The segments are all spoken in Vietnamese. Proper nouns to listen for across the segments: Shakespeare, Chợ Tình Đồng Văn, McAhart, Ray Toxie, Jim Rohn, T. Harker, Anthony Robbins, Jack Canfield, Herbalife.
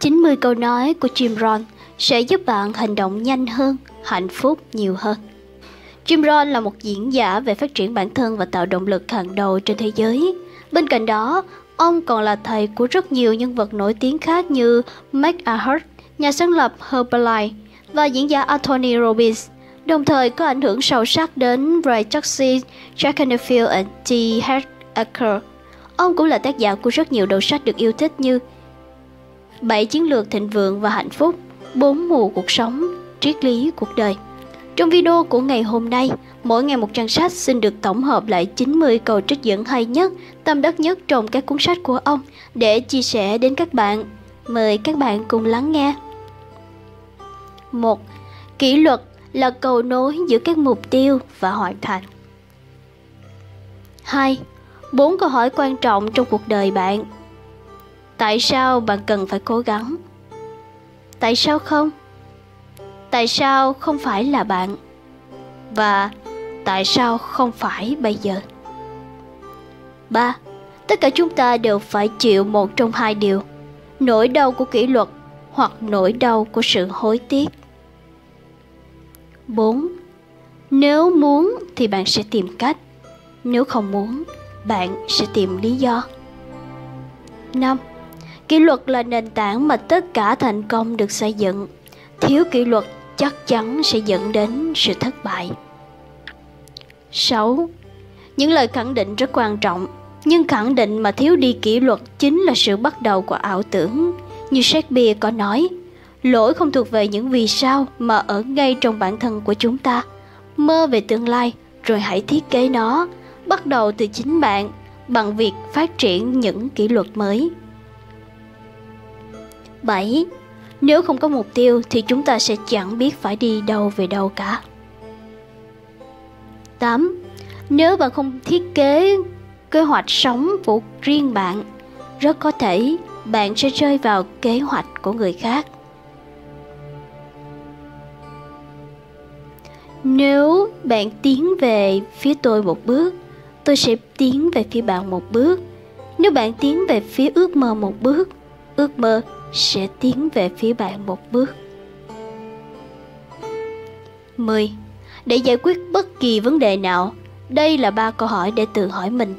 90 câu nói của Jim Rohn sẽ giúp bạn hành động nhanh hơn, hạnh phúc nhiều hơn. Jim Rohn là một diễn giả về phát triển bản thân và tạo động lực hàng đầu trên thế giới. Bên cạnh đó, ông còn là thầy của rất nhiều nhân vật nổi tiếng khác như McAhart, nhà sáng lập Herbalife và diễn giả Anthony Robbins, đồng thời có ảnh hưởng sâu sắc đến Ray Toxie, Jack Canfield và T. Harker. Ông cũng là tác giả của rất nhiều đầu sách được yêu thích như 7 chiến lược thịnh vượng và hạnh phúc, 4 mùa cuộc sống, triết lý cuộc đời. Trong video của ngày hôm nay, mỗi ngày một trang sách xin được tổng hợp lại 90 câu trích dẫn hay nhất, tâm đắc nhất trong các cuốn sách của ông để chia sẻ đến các bạn. Mời các bạn cùng lắng nghe. 1. Kỷ luật là cầu nối giữa các mục tiêu và hoàn thành. 2. 4 câu hỏi quan trọng trong cuộc đời bạn. Tại sao bạn cần phải cố gắng? Tại sao không? Tại sao không phải là bạn? Và tại sao không phải bây giờ? 3. Tất cả chúng ta đều phải chịu một trong hai điều: nỗi đau của kỷ luật hoặc nỗi đau của sự hối tiếc. 4. Nếu muốn thì bạn sẽ tìm cách. Nếu không muốn, bạn sẽ tìm lý do. 5. Kỷ luật là nền tảng mà tất cả thành công được xây dựng. Thiếu kỷ luật chắc chắn sẽ dẫn đến sự thất bại. 6. Những lời khẳng định rất quan trọng, nhưng khẳng định mà thiếu đi kỷ luật chính là sự bắt đầu của ảo tưởng. Như Shakespeare có nói, lỗi không thuộc về những vì sao mà ở ngay trong bản thân của chúng ta. Mơ về tương lai rồi hãy thiết kế nó, bắt đầu từ chính bạn bằng việc phát triển những kỷ luật mới. 7. Nếu không có mục tiêu thì chúng ta sẽ chẳng biết phải đi đâu về đâu cả. 8. Nếu bạn không thiết kế kế hoạch sống của riêng bạn, rất có thể bạn sẽ rơi vào kế hoạch của người khác. Nếu bạn tiến về phía tôi một bước, tôi sẽ tiến về phía bạn một bước. Nếu bạn tiến về phía ước mơ một bước, ước mơ sẽ tiến về phía bạn một bước. 10. Để giải quyết bất kỳ vấn đề nào, đây là 3 câu hỏi để tự hỏi mình.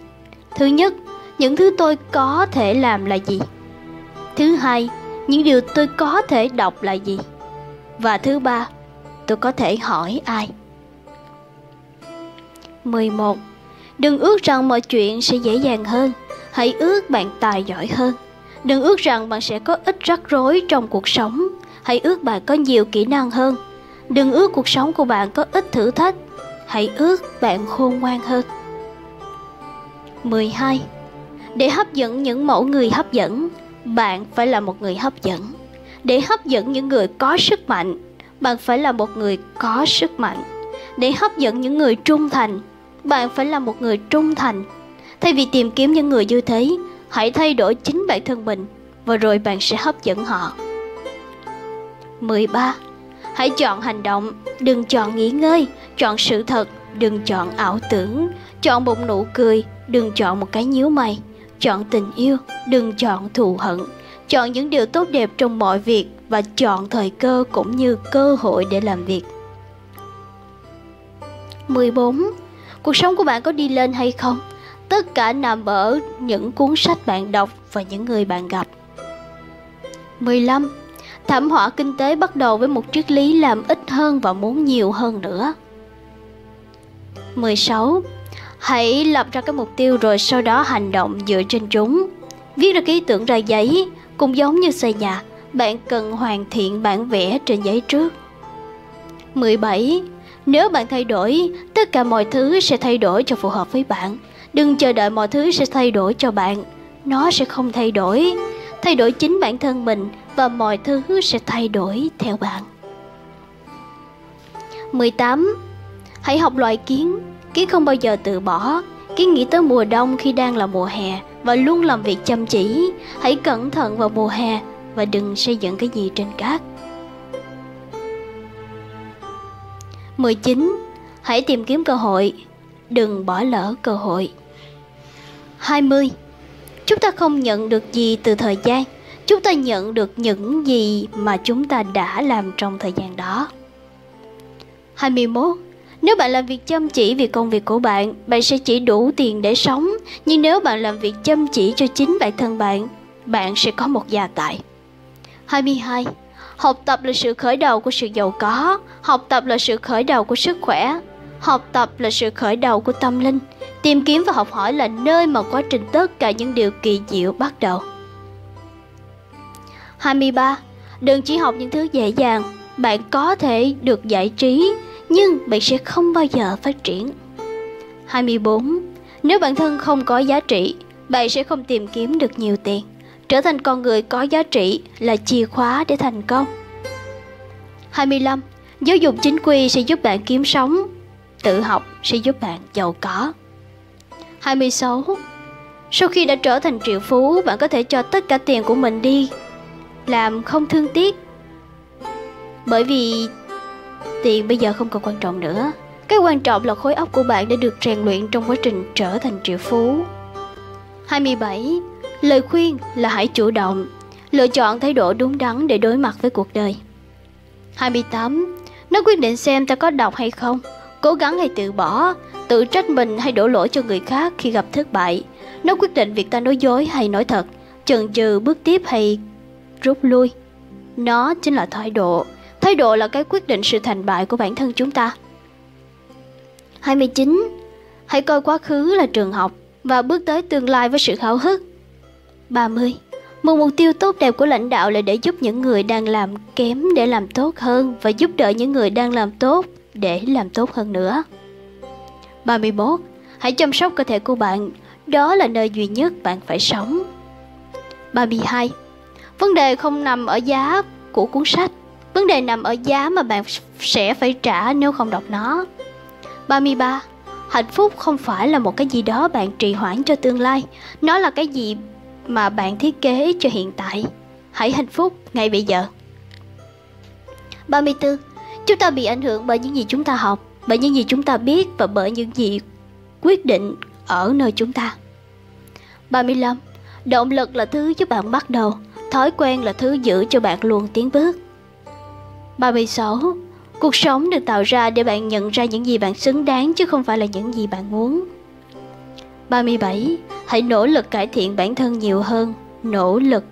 Thứ nhất, những thứ tôi có thể làm là gì? Thứ hai, những điều tôi có thể đọc là gì? Và thứ ba, tôi có thể hỏi ai? 11. Đừng ước rằng mọi chuyện sẽ dễ dàng hơn, hãy ước bạn tài giỏi hơn. Đừng ước rằng bạn sẽ có ít rắc rối trong cuộc sống, hãy ước bạn có nhiều kỹ năng hơn. Đừng ước cuộc sống của bạn có ít thử thách, hãy ước bạn khôn ngoan hơn. 12. Để hấp dẫn những mẫu người hấp dẫn, bạn phải là một người hấp dẫn. Để hấp dẫn những người có sức mạnh, bạn phải là một người có sức mạnh. Để hấp dẫn những người trung thành, bạn phải là một người trung thành. Thay vì tìm kiếm những người như thế, hãy thay đổi chính bản thân mình và rồi bạn sẽ hấp dẫn họ. 13. Hãy chọn hành động, đừng chọn nghỉ ngơi, chọn sự thật, đừng chọn ảo tưởng, chọn một nụ cười, đừng chọn một cái nhíu mày, chọn tình yêu, đừng chọn thù hận, chọn những điều tốt đẹp trong mọi việc và chọn thời cơ cũng như cơ hội để làm việc. 14. Cuộc sống của bạn có đi lên hay không? Tất cả nằm ở những cuốn sách bạn đọc và những người bạn gặp. 15. Thảm họa kinh tế bắt đầu với một triết lý làm ít hơn và muốn nhiều hơn nữa. 16. Hãy lập ra các mục tiêu rồi sau đó hành động dựa trên chúng. Viết ra ý tưởng ra giấy, cũng giống như xây nhà, bạn cần hoàn thiện bản vẽ trên giấy trước. 17. Nếu bạn thay đổi, tất cả mọi thứ sẽ thay đổi cho phù hợp với bạn. Đừng chờ đợi mọi thứ sẽ thay đổi cho bạn, nó sẽ không thay đổi. Thay đổi chính bản thân mình và mọi thứ sẽ thay đổi theo bạn. 18. Hãy học loài kiến, kiến không bao giờ từ bỏ. Kiến nghĩ tới mùa đông khi đang là mùa hè và luôn làm việc chăm chỉ. Hãy cẩn thận vào mùa hè và đừng xây dựng cái gì trên cát. 19. Hãy tìm kiếm cơ hội, đừng bỏ lỡ cơ hội. 20. Chúng ta không nhận được gì từ thời gian, chúng ta nhận được những gì mà chúng ta đã làm trong thời gian đó. 21. Nếu bạn làm việc chăm chỉ vì công việc của bạn, bạn sẽ chỉ đủ tiền để sống. Nhưng nếu bạn làm việc chăm chỉ cho chính bản thân bạn, bạn sẽ có một gia tài. 22. Học tập là sự khởi đầu của sự giàu có. Học tập là sự khởi đầu của sức khỏe. Học tập là sự khởi đầu của tâm linh. Tìm kiếm và học hỏi là nơi mà quá trình tất cả những điều kỳ diệu bắt đầu. 23. Đừng chỉ học những thứ dễ dàng. Bạn có thể được giải trí, nhưng bạn sẽ không bao giờ phát triển. 24. Nếu bản thân không có giá trị, bạn sẽ không tìm kiếm được nhiều tiền. Trở thành con người có giá trị là chìa khóa để thành công. 25. Giáo dục chính quy sẽ giúp bạn kiếm sống. Tự học sẽ giúp bạn giàu có. 26. Sau khi đã trở thành triệu phú, bạn có thể cho tất cả tiền của mình đi. Làm không thương tiếc. Bởi vì tiền bây giờ không còn quan trọng nữa. Cái quan trọng là khối óc của bạn đã được rèn luyện trong quá trình trở thành triệu phú. 27. Lời khuyên là hãy chủ động, lựa chọn thái độ đúng đắn để đối mặt với cuộc đời. 28. Nó quyết định xem ta có đọc hay không, cố gắng hay từ bỏ, tự trách mình hay đổ lỗi cho người khác khi gặp thất bại. Nó quyết định việc ta nói dối hay nói thật, chần chừ bước tiếp hay rút lui. Nó chính là thái độ. Thái độ là cái quyết định sự thành bại của bản thân chúng ta. 29. Hãy coi quá khứ là trường học và bước tới tương lai với sự háo hức. 30. Một mục tiêu tốt đẹp của lãnh đạo là để giúp những người đang làm kém để làm tốt hơn và giúp đỡ những người đang làm tốt để làm tốt hơn nữa. 31. Hãy chăm sóc cơ thể của bạn. Đó là nơi duy nhất bạn phải sống. 32. Vấn đề không nằm ở giá của cuốn sách. Vấn đề nằm ở giá mà bạn sẽ phải trả nếu không đọc nó. 33. Hạnh phúc không phải là một cái gì đó bạn trì hoãn cho tương lai. Nó là cái gì mà bạn thiết kế cho hiện tại. Hãy hạnh phúc ngay bây giờ. 34. Chúng ta bị ảnh hưởng bởi những gì chúng ta học, bởi những gì chúng ta biết và bởi những gì quyết định ở nơi chúng ta. 35. Động lực là thứ giúp bạn bắt đầu. Thói quen là thứ giữ cho bạn luôn tiến bước. 36. Cuộc sống được tạo ra để bạn nhận ra những gì bạn xứng đáng chứ không phải là những gì bạn muốn. 37. Hãy nỗ lực cải thiện bản thân nhiều hơn, nỗ lực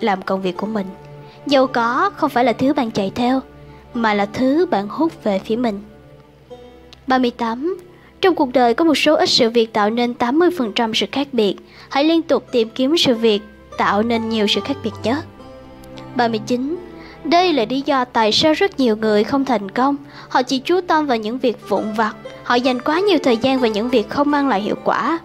làm công việc của mình. Giàu có không phải là thứ bạn chạy theo, mà là thứ bạn hút về phía mình. 38. Trong cuộc đời có một số ít sự việc tạo nên 80% sự khác biệt. Hãy liên tục tìm kiếm sự việc tạo nên nhiều sự khác biệt nhất. 39. Đây là lý do tại sao rất nhiều người không thành công. Họ chỉ chú tâm vào những việc vụn vặt. Họ dành quá nhiều thời gian vào những việc không mang lại hiệu quả.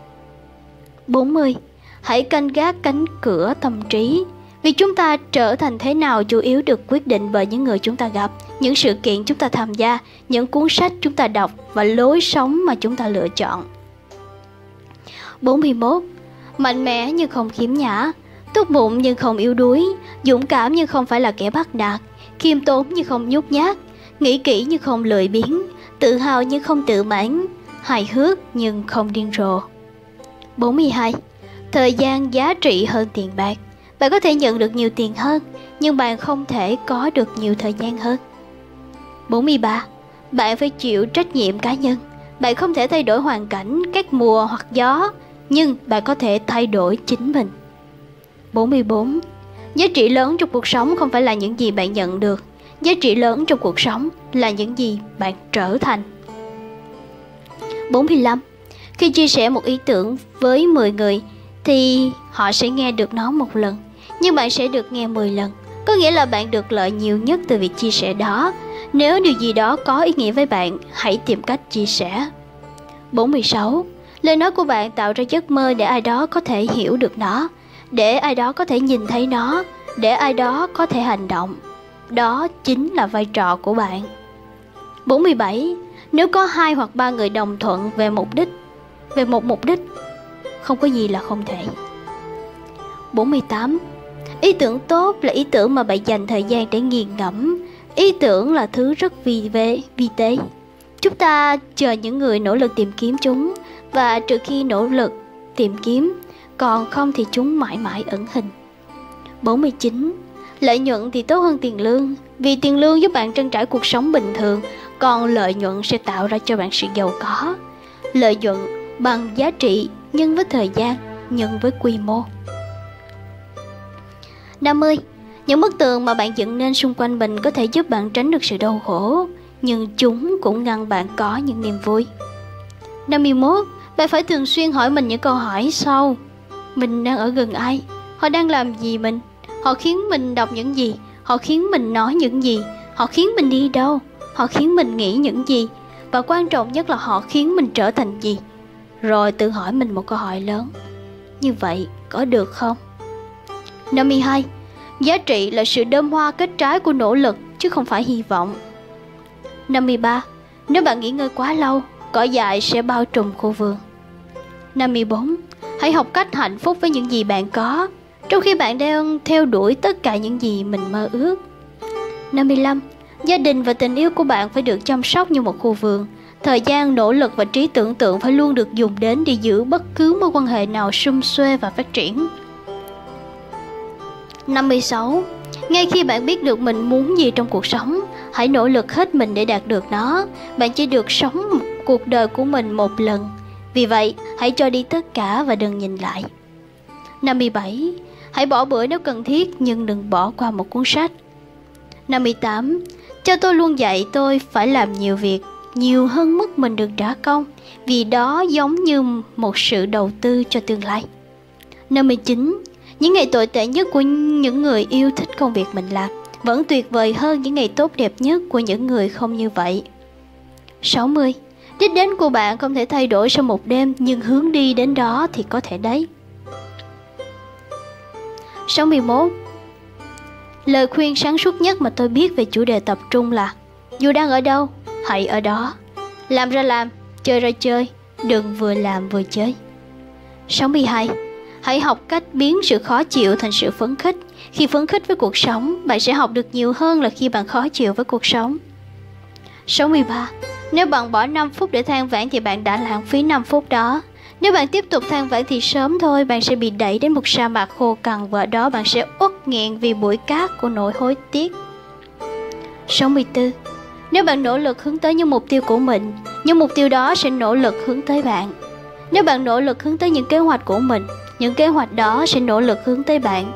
40. Hãy canh gác cánh cửa tâm trí. Vì chúng ta trở thành thế nào chủ yếu được quyết định bởi những người chúng ta gặp, những sự kiện chúng ta tham gia, những cuốn sách chúng ta đọc và lối sống mà chúng ta lựa chọn. 41. Mạnh mẽ nhưng không khiếm nhã, tốt bụng nhưng không yếu đuối, dũng cảm nhưng không phải là kẻ bắt nạt, khiêm tốn nhưng không nhút nhát, nghĩ kỹ nhưng không lười biếng, tự hào nhưng không tự mãn, hài hước nhưng không điên rồ. 42. Thời gian giá trị hơn tiền bạc. Bạn có thể nhận được nhiều tiền hơn, nhưng bạn không thể có được nhiều thời gian hơn. 43. Bạn phải chịu trách nhiệm cá nhân. Bạn không thể thay đổi hoàn cảnh, các mùa hoặc gió, nhưng bạn có thể thay đổi chính mình. 44. Giá trị lớn trong cuộc sống không phải là những gì bạn nhận được. Giá trị lớn trong cuộc sống là những gì bạn trở thành. 45. Khi chia sẻ một ý tưởng với 10 người thì họ sẽ nghe được nó một lần, nhưng bạn sẽ được nghe 10 lần. Có nghĩa là bạn được lợi nhiều nhất từ việc chia sẻ đó. Nếu điều gì đó có ý nghĩa với bạn, hãy tìm cách chia sẻ. 46. Lời nói của bạn tạo ra giấc mơ để ai đó có thể hiểu được nó, để ai đó có thể nhìn thấy nó, để ai đó có thể hành động. Đó chính là vai trò của bạn. 47. Nếu có 2 hoặc 3 người đồng thuận về một mục đích, không có gì là không thể. 48. Ý tưởng tốt là ý tưởng mà bạn dành thời gian để nghiền ngẫm. Ý tưởng là thứ rất vi tế. Chúng ta chờ những người nỗ lực tìm kiếm chúng, và trừ khi nỗ lực tìm kiếm, còn không thì chúng mãi mãi ẩn hình. 49. Lợi nhuận thì tốt hơn tiền lương, vì tiền lương giúp bạn trang trải cuộc sống bình thường, còn lợi nhuận sẽ tạo ra cho bạn sự giàu có. Lợi nhuận bằng giá trị nhân với thời gian, nhân với quy mô. 50. Những bức tường mà bạn dựng nên xung quanh mình có thể giúp bạn tránh được sự đau khổ, nhưng chúng cũng ngăn bạn có những niềm vui. 51. Bạn phải thường xuyên hỏi mình những câu hỏi sau: mình đang ở gần ai? Họ đang làm gì mình? Họ khiến mình đọc những gì? Họ khiến mình nói những gì? Họ khiến mình đi đâu? Họ khiến mình nghĩ những gì? Và quan trọng nhất là họ khiến mình trở thành gì? Rồi tự hỏi mình một câu hỏi lớn. Như vậy có được không? 52. Giá trị là sự đơm hoa kết trái của nỗ lực, chứ không phải hy vọng. 53. Nếu bạn nghỉ ngơi quá lâu, cỏ dại sẽ bao trùm khu vườn. 54. Hãy học cách hạnh phúc với những gì bạn có, trong khi bạn đang theo đuổi tất cả những gì mình mơ ước. 55. Gia đình và tình yêu của bạn phải được chăm sóc như một khu vườn. Thời gian, nỗ lực và trí tưởng tượng phải luôn được dùng đến để giữ bất cứ mối quan hệ nào sum suê và phát triển. 56. Ngay khi bạn biết được mình muốn gì trong cuộc sống, hãy nỗ lực hết mình để đạt được nó. Bạn chỉ được sống cuộc đời của mình một lần. Vì vậy, hãy cho đi tất cả và đừng nhìn lại. 57. Hãy bỏ bữa nếu cần thiết, nhưng đừng bỏ qua một cuốn sách. 58. Cha tôi luôn dạy tôi phải làm nhiều việc, nhiều hơn mức mình được trả công, vì đó giống như một sự đầu tư cho tương lai. 59. Những ngày tồi tệ nhất của những người yêu thích công việc mình làm vẫn tuyệt vời hơn những ngày tốt đẹp nhất của những người không như vậy. 60. Đích đến của bạn không thể thay đổi sau một đêm, nhưng hướng đi đến đó thì có thể đấy. 61. Lời khuyên sáng suốt nhất mà tôi biết về chủ đề tập trung là: dù đang ở đâu, hãy ở đó. Làm ra làm, chơi ra chơi, đừng vừa làm vừa chơi. 62. Hãy học cách biến sự khó chịu thành sự phấn khích. Khi phấn khích với cuộc sống, bạn sẽ học được nhiều hơn là khi bạn khó chịu với cuộc sống. 63. Nếu bạn bỏ 5 phút để than vãn thì bạn đã lãng phí 5 phút đó. Nếu bạn tiếp tục than vãn thì sớm thôi bạn sẽ bị đẩy đến một sa mạc khô cằn, và ở đó bạn sẽ uất nghẹn vì bụi cát của nỗi hối tiếc. 64. Nếu bạn nỗ lực hướng tới những mục tiêu của mình, những mục tiêu đó sẽ nỗ lực hướng tới bạn. Nếu bạn nỗ lực hướng tới những kế hoạch của mình, những kế hoạch đó sẽ nỗ lực hướng tới bạn.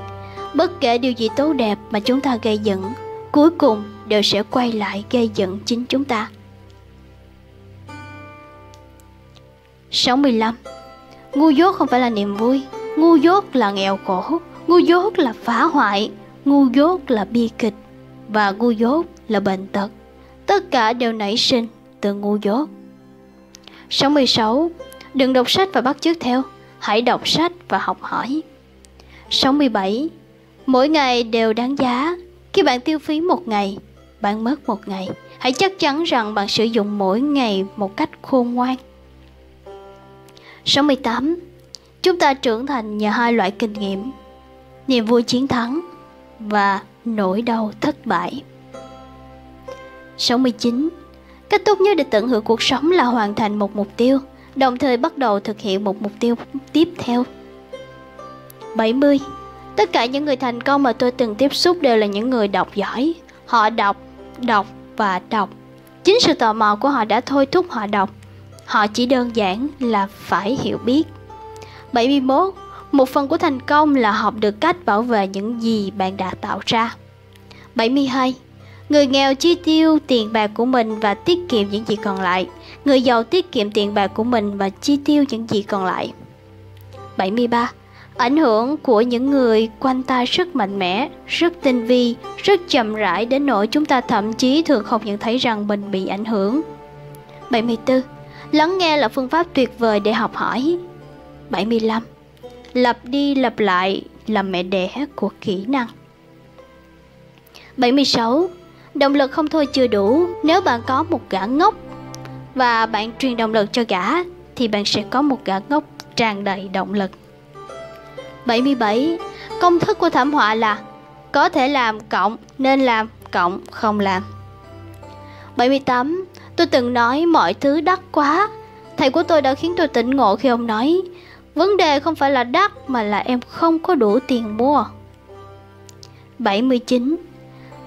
Bất kể điều gì tốt đẹp mà chúng ta gây dựng, cuối cùng đều sẽ quay lại gây dựng chính chúng ta. 65. Ngu dốt không phải là niềm vui. Ngu dốt là nghèo khổ. Ngu dốt là phá hoại. Ngu dốt là bi kịch. Và ngu dốt là bệnh tật. Tất cả đều nảy sinh từ ngu dốt. 66. Đừng đọc sách và bắt chước theo. Hãy đọc sách và học hỏi. 67. Mỗi ngày đều đáng giá. Khi bạn tiêu phí một ngày, bạn mất một ngày. Hãy chắc chắn rằng bạn sử dụng mỗi ngày một cách khôn ngoan. 68. Chúng ta trưởng thành nhờ hai loại kinh nghiệm: niềm vui chiến thắng và nỗi đau thất bại. 69. Cách tốt nhất để tận hưởng cuộc sống là hoàn thành một mục tiêu, đồng thời bắt đầu thực hiện một mục tiêu tiếp theo. 70. Tất cả những người thành công mà tôi từng tiếp xúc đều là những người đọc giỏi. Họ đọc và đọc. Chính sự tò mò của họ đã thôi thúc họ đọc. Họ chỉ đơn giản là phải hiểu biết. 71. Một phần của thành công là học được cách bảo vệ những gì bạn đã tạo ra. 72. Người nghèo chi tiêu tiền bạc của mình và tiết kiệm những gì còn lại. Người giàu tiết kiệm tiền bạc của mình và chi tiêu những gì còn lại. 73. Ảnh hưởng của những người quanh ta rất mạnh mẽ, rất tinh vi, rất chậm rãi đến nỗi chúng ta thậm chí thường không nhận thấy rằng mình bị ảnh hưởng. 74. Lắng nghe là phương pháp tuyệt vời để học hỏi. 75. Lặp đi lặp lại là mẹ đẻ của kỹ năng. 76. Động lực không thôi chưa đủ. Nếu bạn có một gã ngốc và bạn truyền động lực cho gã, thì bạn sẽ có một gã ngốc tràn đầy động lực. 77. Công thức của thảm họa là: có thể làm cộng nên làm cộng không làm. 78. Tôi từng nói mọi thứ đắt quá. Thầy của tôi đã khiến tôi tỉnh ngộ khi ông nói: vấn đề không phải là đắt mà là em không có đủ tiền mua. 79.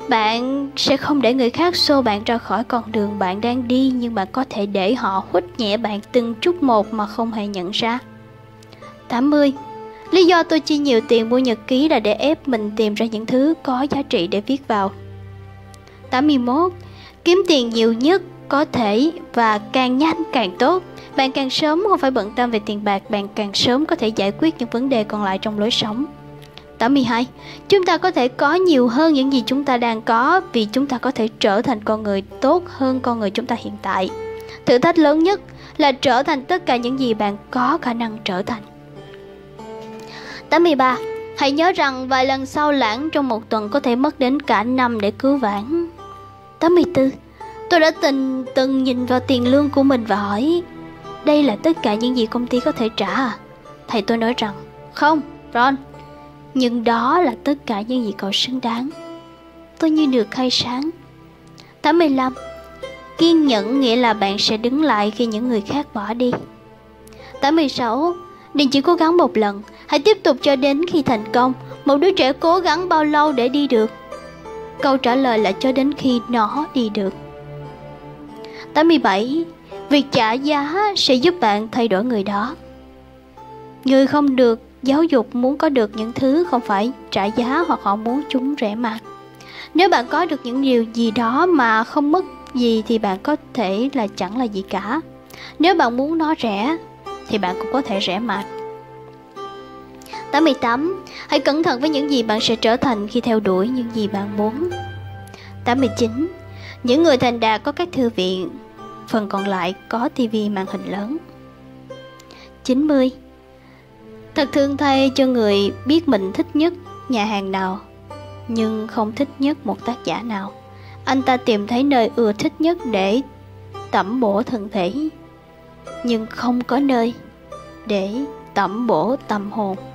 Bạn sẽ không để người khác xô bạn ra khỏi con đường bạn đang đi, nhưng bạn có thể để họ huýt nhẹ bạn từng chút một mà không hề nhận ra. 80. Lý do tôi chi nhiều tiền mua nhật ký là để ép mình tìm ra những thứ có giá trị để viết vào. 81. Kiếm tiền nhiều nhất có thể và càng nhanh càng tốt. Bạn càng sớm không phải bận tâm về tiền bạc, bạn càng sớm có thể giải quyết những vấn đề còn lại trong lối sống. 82. Chúng ta có thể có nhiều hơn những gì chúng ta đang có vì chúng ta có thể trở thành con người tốt hơn con người chúng ta hiện tại. Thử thách lớn nhất là trở thành tất cả những gì bạn có khả năng trở thành. 83. Hãy nhớ rằng vài lần sao lãng trong một tuần có thể mất đến cả năm để cứu vãn. 84. Tôi đã từng nhìn vào tiền lương của mình và hỏi, đây là tất cả những gì công ty có thể trả à? Thầy tôi nói rằng, không, Ron, nhưng đó là tất cả những gì cậu xứng đáng. Tôi như được khai sáng. 85. Kiên nhẫn nghĩa là bạn sẽ đứng lại khi những người khác bỏ đi. 86. Đừng chỉ cố gắng một lần, hãy tiếp tục cho đến khi thành công. Một đứa trẻ cố gắng bao lâu để đi được? Câu trả lời là cho đến khi nó đi được. 87. Việc trả giá sẽ giúp bạn thay đổi người đó. Người không được giáo dục muốn có được những thứ không phải trả giá hoặc họ muốn chúng rẻ mạt. Nếu bạn có được những điều gì đó mà không mất gì thì bạn có thể là chẳng là gì cả. Nếu bạn muốn nó rẻ thì bạn cũng có thể rẻ mạt. 88. Hãy cẩn thận với những gì bạn sẽ trở thành khi theo đuổi những gì bạn muốn. 89. Những người thành đạt có các thư viện, phần còn lại có tivi màn hình lớn. 90. Thật thương thay cho người biết mình thích nhất nhà hàng nào, nhưng không thích nhất một tác giả nào. Anh ta tìm thấy nơi ưa thích nhất để tẩm bổ thân thể, nhưng không có nơi để tẩm bổ tâm hồn.